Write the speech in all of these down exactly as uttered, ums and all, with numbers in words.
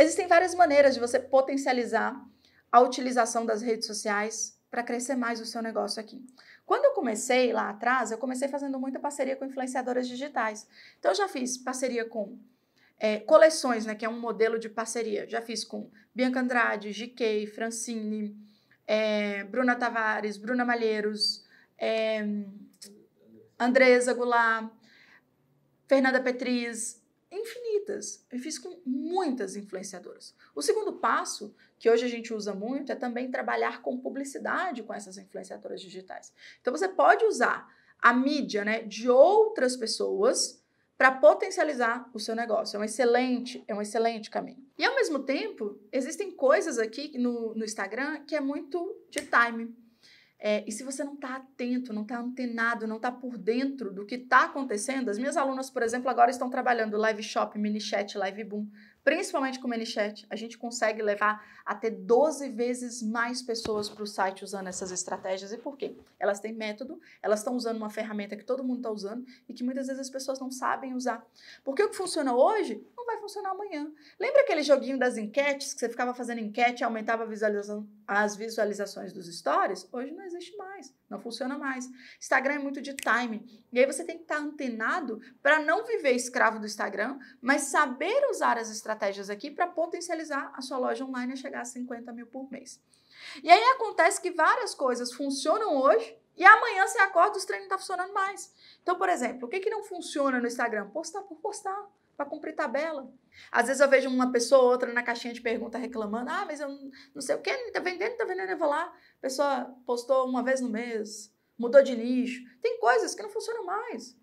Existem várias maneiras de você potencializar a utilização das redes sociais para crescer mais o seu negócio aqui. Quando eu comecei lá atrás, eu comecei fazendo muita parceria com influenciadoras digitais. Então, eu já fiz parceria com é, coleções, né, que é um modelo de parceria. Já fiz com Bianca Andrade, G K, Francine, é, Bruna Tavares, Bruna Malheiros, é, Andresa Goulart, Fernanda Petriz, infinitas. Eu fiz com muitas influenciadoras. O segundo passo, que hoje a gente usa muito, é também trabalhar com publicidade com essas influenciadoras digitais. Então, você pode usar a mídia, né, de outras pessoas para potencializar o seu negócio. É um excelente, é um excelente caminho. E, ao mesmo tempo, existem coisas aqui no, no Instagram que é muito de time. É, e se você não está atento, não está antenado, não está por dentro do que está acontecendo, as minhas alunas, por exemplo, agora estão trabalhando Live Shop, Mini Chat, Live Boom, principalmente com Mini Chat. A gente consegue levar até doze vezes mais pessoas para o site usando essas estratégias. E por quê? Elas têm método, elas estão usando uma ferramenta que todo mundo está usando e que muitas vezes as pessoas não sabem usar. Porque o que funciona hoje não vai funcionar amanhã. Lembra aquele joguinho das enquetes, que você ficava fazendo enquete e aumentava a visualização, as visualizações dos stories? Hoje não existe mais, não funciona mais. Instagram é muito de time. E aí você tem que estar antenado para não viver escravo do Instagram, mas saber usar as estratégias aqui para potencializar a sua loja online a chegar a cinquenta mil por mês. E aí acontece que várias coisas funcionam hoje e amanhã você acorda e os treinos não estão funcionando mais. Então, por exemplo, o que, que não funciona no Instagram? Postar por postar, para cumprir tabela. Às vezes eu vejo uma pessoa ou outra na caixinha de pergunta reclamando, ah, mas eu não sei o que, tá vendendo, tá vendendo, eu vou lá. A pessoa postou uma vez no mês, mudou de nicho. Tem coisas que não funcionam mais.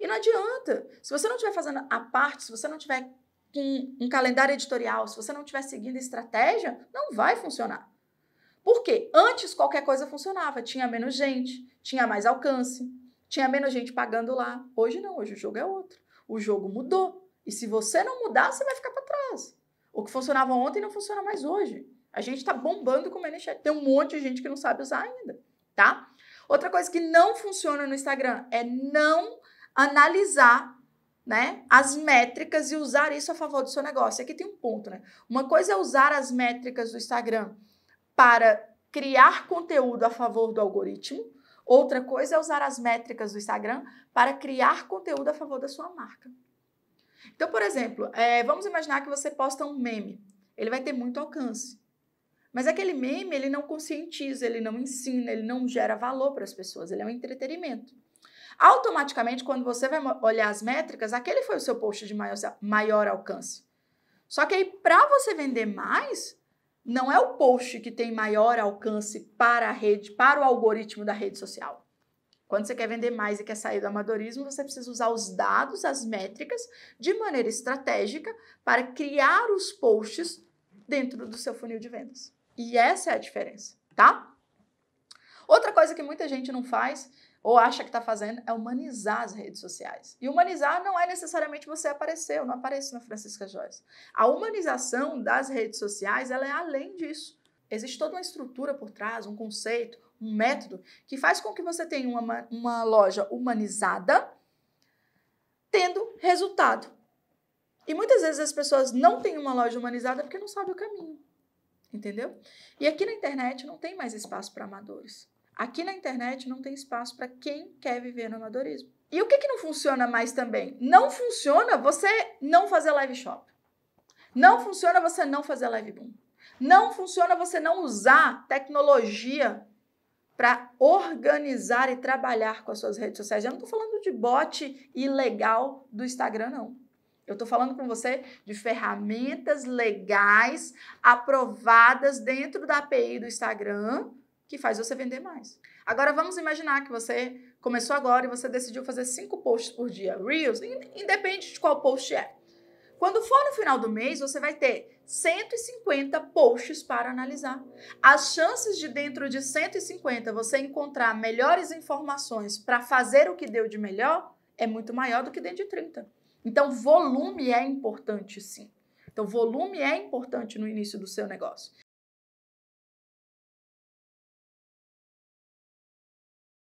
E não adianta. Se você não estiver fazendo a parte, se você não estiver com um calendário editorial, se você não estiver seguindo estratégia, não vai funcionar. Por quê? Antes qualquer coisa funcionava. Tinha menos gente, tinha mais alcance, tinha menos gente pagando lá. Hoje não, hoje o jogo é outro. O jogo mudou. E se você não mudar, você vai ficar para trás. O que funcionava ontem não funciona mais hoje. A gente está bombando com o ManyChat. Tem um monte de gente que não sabe usar ainda, tá? Outra coisa que não funciona no Instagram é não analisar, né, as métricas e usar isso a favor do seu negócio. Aqui tem um ponto, né? Uma coisa é usar as métricas do Instagram para criar conteúdo a favor do algoritmo. Outra coisa é usar as métricas do Instagram para criar conteúdo a favor da sua marca. Então, por exemplo, é, vamos imaginar que você posta um meme. Ele vai ter muito alcance. Mas aquele meme, ele não conscientiza, ele não ensina, ele não gera valor para as pessoas. Ele é um entretenimento. Automaticamente, quando você vai olhar as métricas, aquele foi o seu post de maior, maior alcance. Só que aí, para você vender mais, não é o post que tem maior alcance para a rede, para o algoritmo da rede social. Quando você quer vender mais e quer sair do amadorismo, você precisa usar os dados, as métricas, de maneira estratégica para criar os posts dentro do seu funil de vendas. E essa é a diferença, tá? Outra coisa que muita gente não faz ou acha que está fazendo é humanizar as redes sociais. E humanizar não é necessariamente você aparecer. Eu não apareço na Francisca Joias. A humanização das redes sociais, ela é além disso. Existe toda uma estrutura por trás, um conceito, um método que faz com que você tenha uma, uma loja humanizada tendo resultado. E muitas vezes as pessoas não têm uma loja humanizada porque não sabem o caminho, entendeu? E aqui na internet não tem mais espaço para amadores. Aqui na internet não tem espaço para quem quer viver no amadorismo. E o que, que não funciona mais também? Não funciona você não fazer live shop. Não funciona você não fazer live boom. Não funciona você não usar tecnologia para organizar e trabalhar com as suas redes sociais. Eu não estou falando de bot ilegal do Instagram, não. Eu estou falando com você de ferramentas legais, aprovadas dentro da A P I do Instagram, que faz você vender mais. Agora, vamos imaginar que você começou agora e você decidiu fazer cinco posts por dia, Reels, independente de qual post é. Quando for no final do mês, você vai ter cento e cinquenta posts para analisar. As chances de dentro de cento e cinquenta você encontrar melhores informações para fazer o que deu de melhor é muito maior do que dentro de trinta. Então, volume é importante, sim. Então, volume é importante no início do seu negócio.